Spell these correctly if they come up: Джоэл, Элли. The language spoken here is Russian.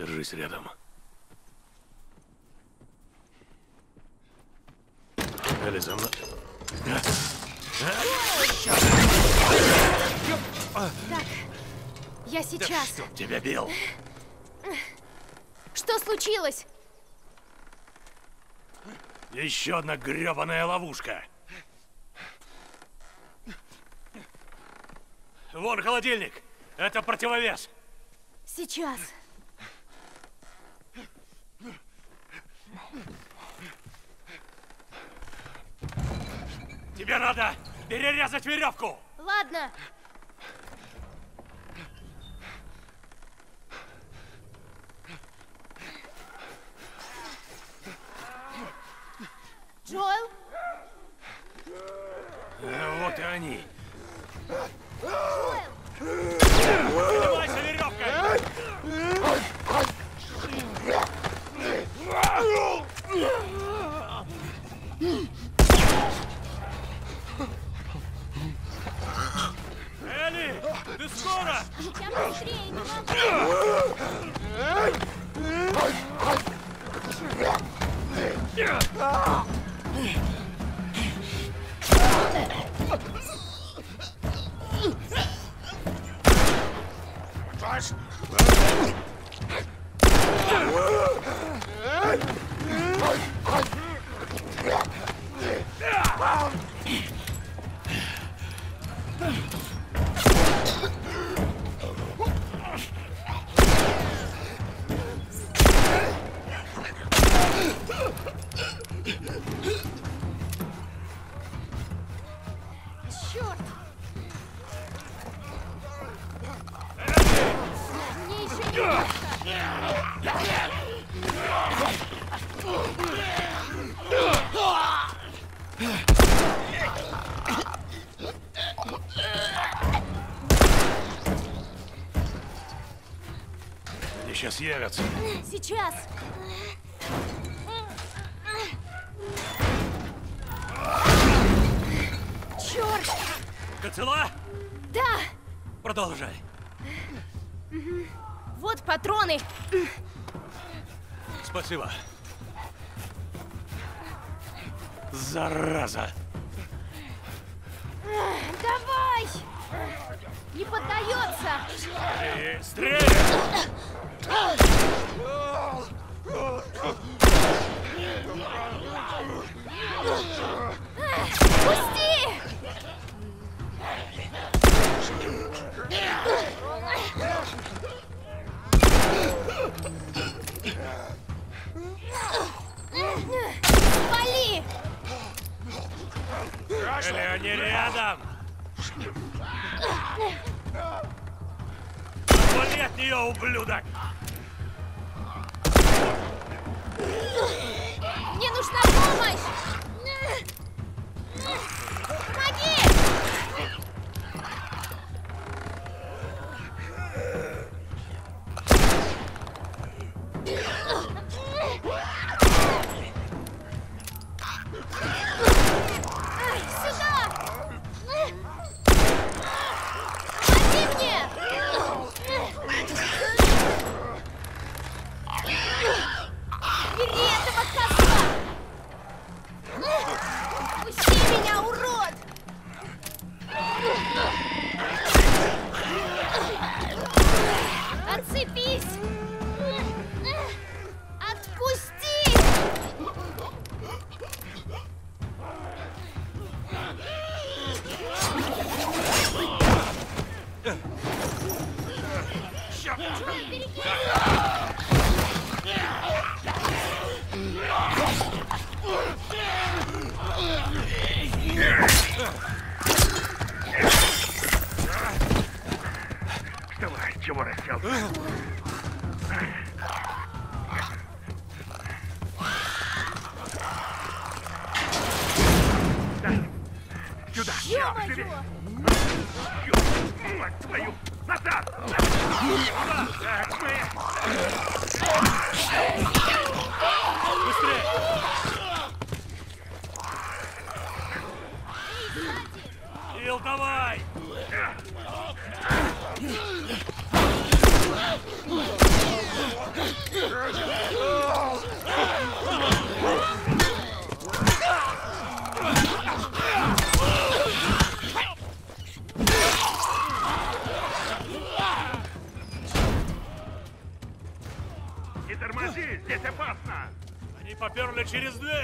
Держись рядом. Элли, за мной. Так, я сейчас. Да, тебя бил. Что случилось? Еще одна гребаная ловушка. Вон холодильник. Это противовес. Сейчас. Тебе надо перерезать веревку. Ладно. Джоэл? Вот и они. Джоэл! Давайся веревкой! Элли, ты скоро? Я быстрее, не могу. Сейчас явятся. Сейчас. Черт! Ты цела? Да. Продолжай. Угу. Вот патроны. Спасибо. Зараза. Давай! Не поддается. Стрель! Пусти! Вали! Элли, они рядом! Вали от нее, ублюдок! Мне нужна помощь! Помоги! Сюда! Помоги мне! Бери этого козла! Пусти меня, урод! Отцепись! Отпусти! Джоэл, береги! Давай, чего расселся? Сюда! Живи! Мать твою! Назад! Быстрее! Давай! Не тормози, здесь опасно! Они поперли через дверь!